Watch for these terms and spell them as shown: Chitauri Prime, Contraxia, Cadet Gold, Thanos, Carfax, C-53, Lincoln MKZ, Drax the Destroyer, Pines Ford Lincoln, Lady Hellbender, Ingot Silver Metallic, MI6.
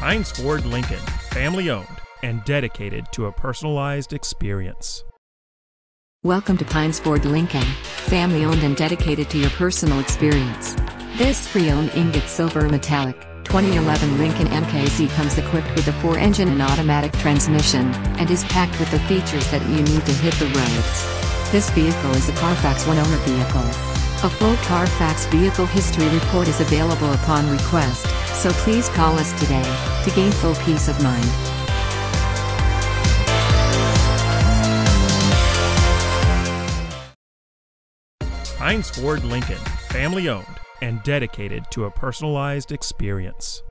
Pines Ford Lincoln, family-owned and dedicated to a personalized experience. Welcome to Pines Ford Lincoln, family-owned and dedicated to your personal experience. This pre-owned Ingot Silver Metallic 2011 Lincoln MKZ comes equipped with a 4-engine and automatic transmission, and is packed with the features that you need to hit the roads. This vehicle is a Carfax one-owner vehicle. A full Carfax vehicle history report is available upon request, so please call us today to gain full peace of mind. Pines Ford Lincoln, family-owned and dedicated to a personalized experience.